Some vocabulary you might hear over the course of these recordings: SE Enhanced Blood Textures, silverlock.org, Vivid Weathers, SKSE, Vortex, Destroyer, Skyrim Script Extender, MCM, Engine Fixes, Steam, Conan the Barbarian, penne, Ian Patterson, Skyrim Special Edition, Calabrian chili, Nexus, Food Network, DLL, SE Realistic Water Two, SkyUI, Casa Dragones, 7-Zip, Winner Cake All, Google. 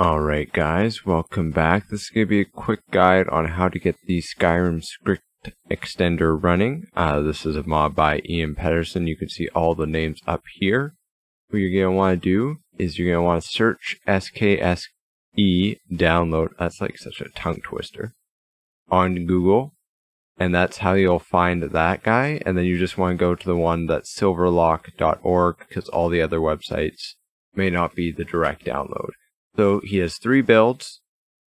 Alright guys, welcome back. This is going to be a quick guide on how to get the Skyrim script extender running. This is a mod by Ian Patterson. You can see all the names up here. What you're going to want to do is you're going to want to search SKSE download. That's like such a tongue twister. On Google. And that's how you'll find that guy. And then you just want to go to the one that's silverlock.org because all the other websites may not be the direct download. So he has three builds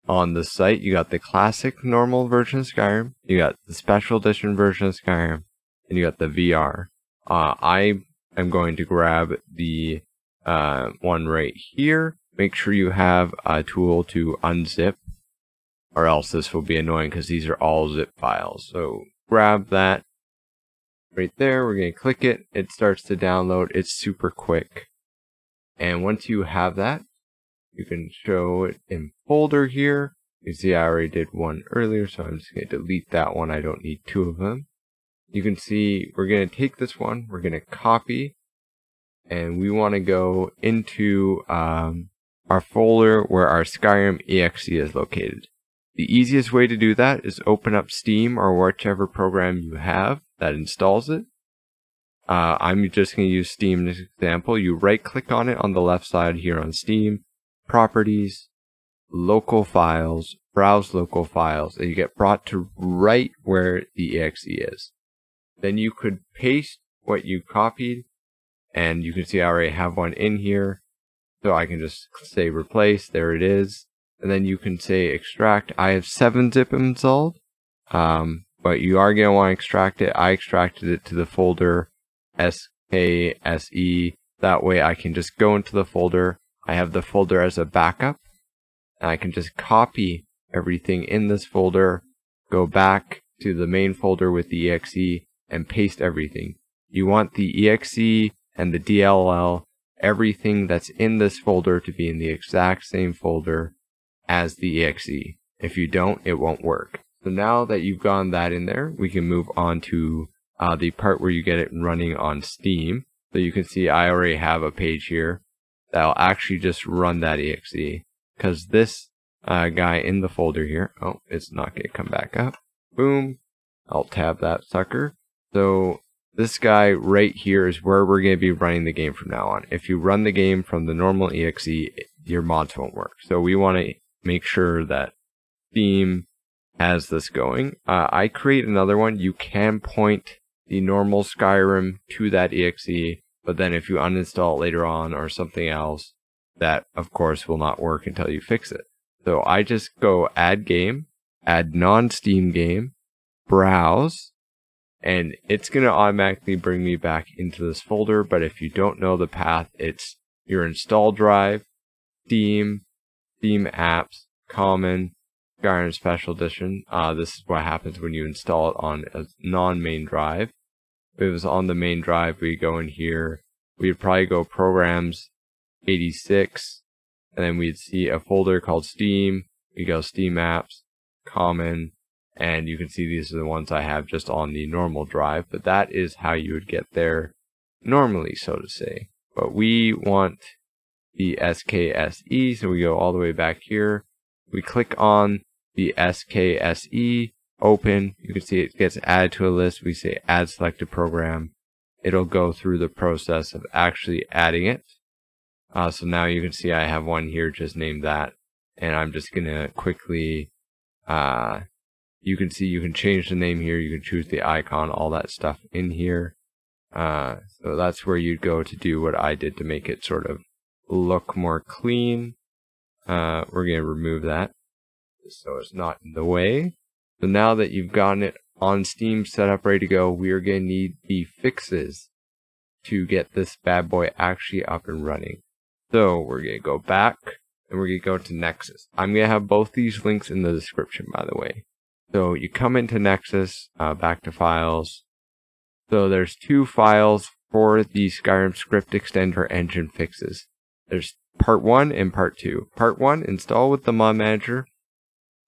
on the site. You got the classic normal version of Skyrim, you got the special edition version of Skyrim, and you got the VR. I am going to grab the one right here. Make sure you have a tool to unzip, or else this will be annoying because these are all zip files. So grab that right there. We're going to click it. It starts to download. It's super quick. And once you have that, you can show it in folder here. You see I already did one earlier, so I'm just going to delete that one. I don't need two of them. You can see we're going to take this one, we're going to copy, and we want to go into our folder where our Skyrim exe is located. The easiest way to do that is open up Steam or whichever program you have that installs it. I'm just going to use Steam as an example. You right click on it on the left side here on Steam. Properties, local files, browse local files, and you get brought to right where the exe is. Then you could paste what you copied, and you can see I already have one in here, so I can just say replace. There it is. And then you can say extract. I have 7-zip installed, but you are going to want to extract it. I extracted it to the folder SKSE. That way I can just go into the folder. I have the folder as a backup, and I can just copy everything in this folder, go back to the main folder with the exe, and paste everything. You want the exe and the DLL, everything that's in this folder to be in the exact same folder as the exe. If you don't, it won't work. So now that you've gotten that in there, we can move on to the part where you get it running on Steam. So you can see I already have a page here that'll actually just run that exe, because this guy in the folder here, oh, it's not going to come back up. Boom. I'll tab that sucker. So this guy right here is where we're going to be running the game from now on. If you run the game from the normal exe, your mods won't work. So we want to make sure that Steam has this going. I create another one. You can point the normal Skyrim to that exe. But then if you uninstall it later on or something else, that of course will not work until you fix it. So I just go add game, add non-Steam game, browse, and it's going to automatically bring me back into this folder. But if you don't know the path, it's your install drive, Steam, Steam apps, common, Skyrim Special Edition. This is what happens when you install it on a non-main drive. If it was on the main drive, we go in here, we'd probably go programs 86, and then we'd see a folder called Steam. We go Steam apps, common, and you can see these are the ones I have just on the normal drive, but that is how you would get there normally, so to say. But we want the SKSE, so we go all the way back here. We click on the SKSE. Open, you can see it gets added to a list. We say add selected program. It'll go through the process of actually adding it. So now you can see I have one here just named that, and I'm just gonna quickly you can see you can change the name here, you can choose the icon, all that stuff in here. So that's where you'd go to do what I did to make it sort of look more clean. We're gonna remove that so it's not in the way. So now that you've gotten it on Steam set up, ready to go, we are going to need the fixes to get this bad boy actually up and running. So we're going to go back and we're going to go to Nexus. I'm going to have both these links in the description, by the way. So you come into Nexus, back to files. So there's two files for the Skyrim script extender engine fixes. There's part one and part two. Part one, install with the mod manager.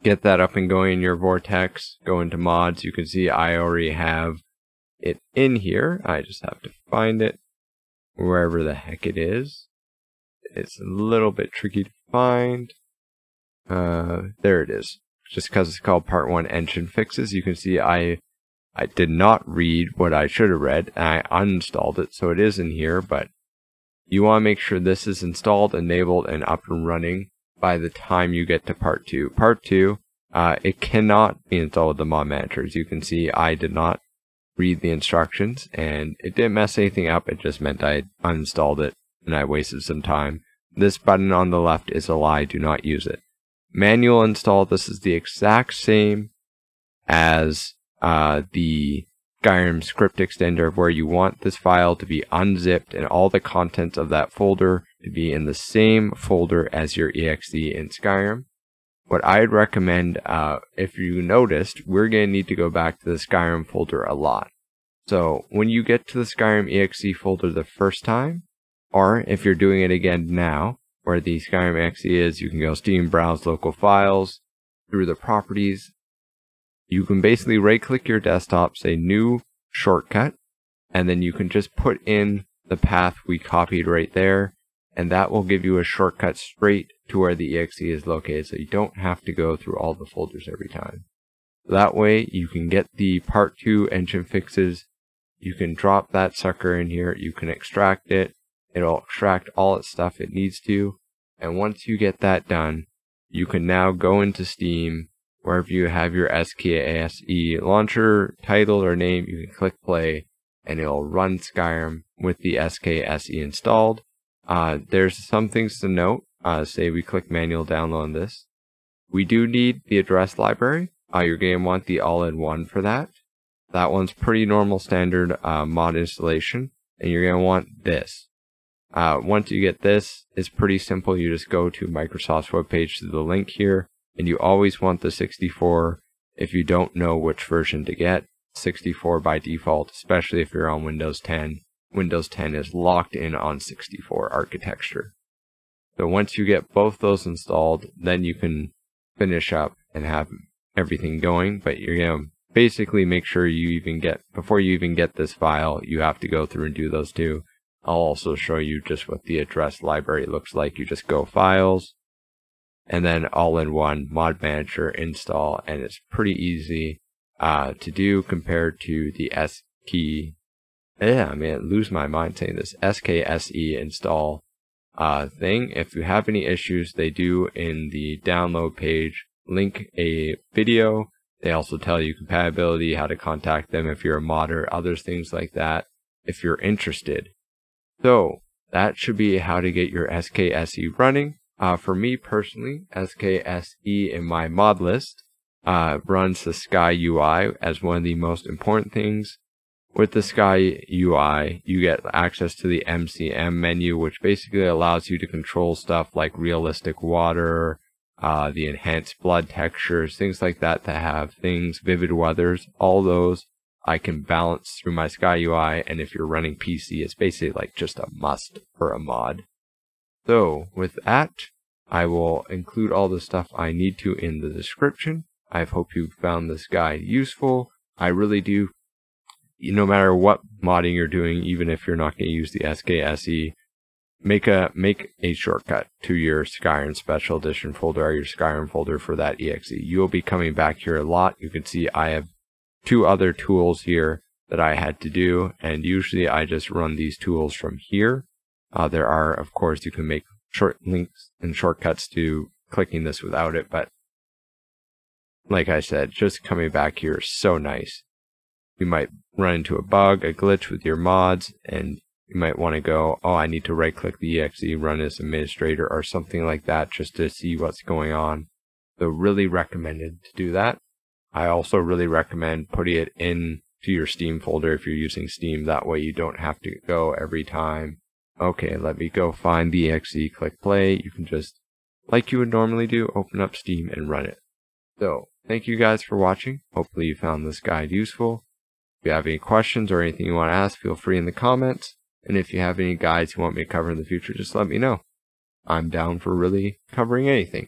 Get that up and going in your Vortex. Go into mods. You can see I already have it in here. I just have to find it wherever the heck it is. It's a little bit tricky to find. There it is. Just because it's called Part 1 Engine Fixes, you can see I did not read what I should have read, and I uninstalled it, so it is in here, but you want to make sure this is installed, enabled, and up and running by the time you get to Part 2. Part 2, it cannot be installed with the mod manager. As you can see, I did not read the instructions, and it didn't mess anything up, it just meant I uninstalled it, and I wasted some time. This button on the left is a lie, do not use it. Manual install, this is the exact same as the Skyrim script extender, where you want this file to be unzipped and all the contents of that folder to be in the same folder as your exe in Skyrim. What I'd recommend, if you noticed, we're going to need to go back to the Skyrim folder a lot. So when you get to the Skyrim exe folder the first time, or if you're doing it again now, where the Skyrim exe is, you can go Steam, browse local files, through the properties. You can basically right-click your desktop, say new shortcut, and then you can just put in the path we copied right there, and that will give you a shortcut straight to where the exe is located, so you don't have to go through all the folders every time. That way you can get the Part 2 engine fixes, you can drop that sucker in here, you can extract it, it'll extract all its stuff it needs to, and once you get that done, you can now go into Steam, wherever you have your SKSE launcher title or name, you can click play, and it'll run Skyrim with the SKSE installed. There's some things to note. Say we click manual download on this. We do need the address library. You're going to want the all-in-one for that. That one's pretty normal standard mod installation. And you're going to want this. Once you get this, it's pretty simple. You just go to Microsoft's webpage to the link here. And you always want the 64 if you don't know which version to get. 64 by default, especially if you're on Windows 10. Windows 10 is locked in on 64 architecture. So once you get both those installed, then you can finish up and have everything going. But you're going to basically make sure you even get, before you even get this file, you have to go through and do those two. I'll also show you just what the address library looks like. You just go files, and then all-in-one mod manager install, and it's pretty easy to do compared to the SKSE install thing. If you have any issues, they do in the download page link a video. They also tell you compatibility, how to contact them if you're a modder, other things like that, if you're interested. So that should be how to get your SKSE running. For me personally, SKSE in my mod list runs the SkyUI as one of the most important things. With the Sky UI, you get access to the MCM menu, which basically allows you to control stuff like realistic water, the enhanced blood textures, things like that that have things, vivid weathers, all those I can balance through my Sky UI, and if you're running PC, it's basically like just a must for a mod. So with that, I will include all the stuff I need to in the description. I hope you found this guide useful. I really do. No matter what modding you're doing, even if you're not going to use the SKSE, make a shortcut to your Skyrim Special Edition folder or your Skyrim folder for that exe. You'll be coming back here a lot. You can see I have two other tools here that I had to do, and usually I just run these tools from here. There are, of course, you can make short links and shortcuts to clicking this without it, but like I said, just coming back here is so nice. You might run into a bug, a glitch with your mods, and you might want to go, oh, I need to right-click the exe, run as administrator, or something like that, just to see what's going on. So really recommended to do that. I also really recommend putting it into your Steam folder if you're using Steam. That way you don't have to go every time. Okay, let me go find the exe, click play. You can just, like you would normally do, open up Steam and run it. So, thank you guys for watching. Hopefully you found this guide useful. If you have any questions or anything you want to ask, feel free in the comments. And if you have any guides you want me to cover in the future, just let me know. I'm down for really covering anything.